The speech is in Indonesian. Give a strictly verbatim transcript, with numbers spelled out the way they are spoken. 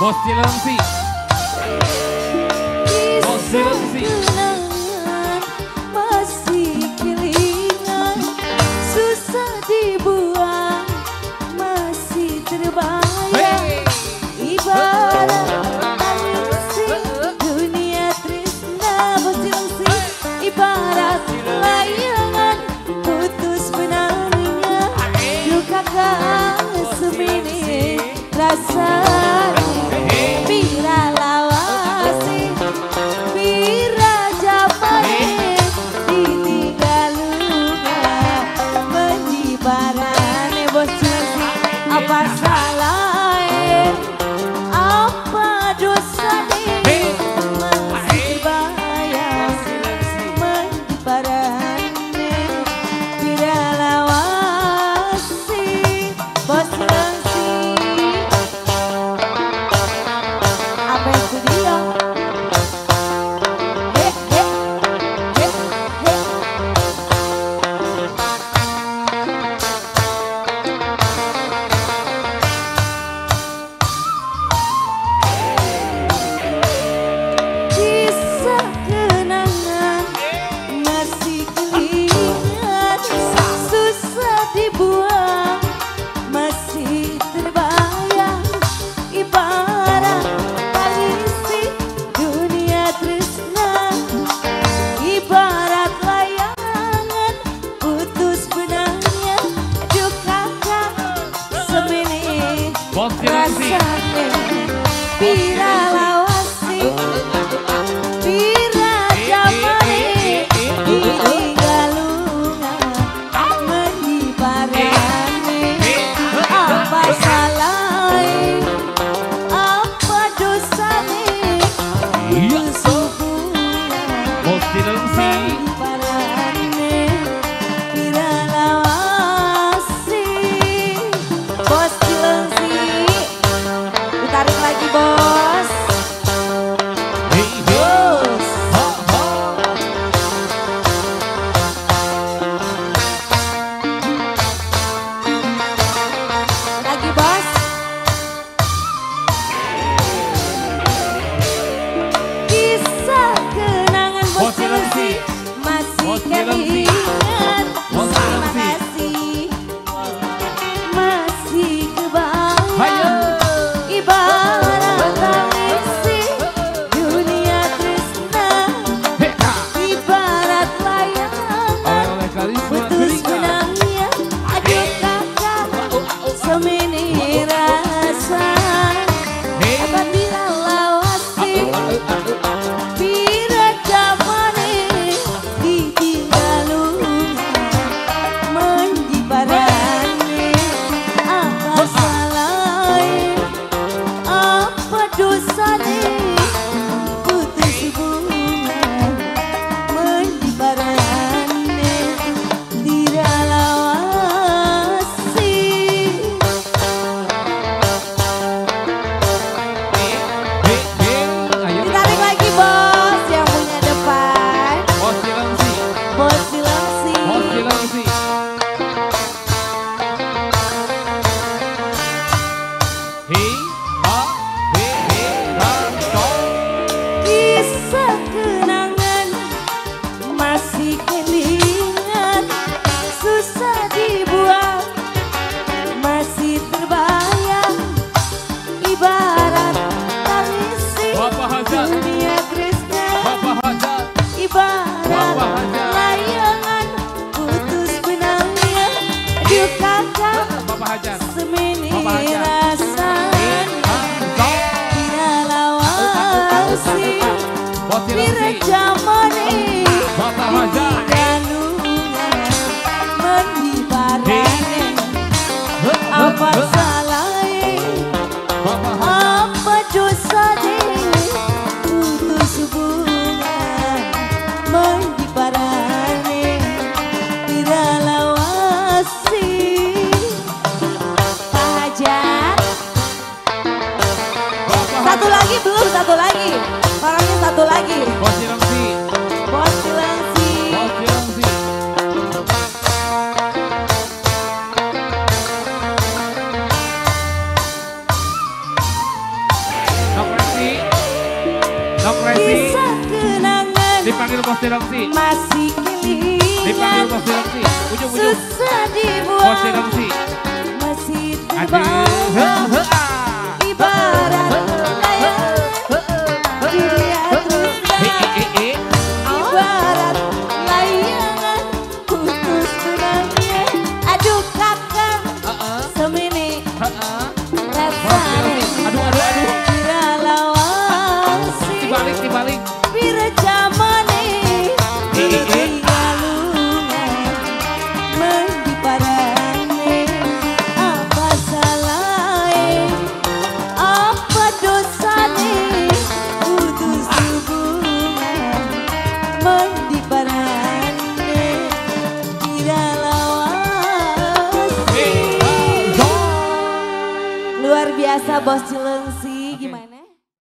Bos Cilengsi, Bos Cilengsi. Resi. Dipanggil Kosti Roksi. Masih kelilingan. Dipanggil Kosti Roksi. Ujung-ujung. Kosti Roksi. Masih tiba. Luar biasa bos Cilengsi, okay. Gimana?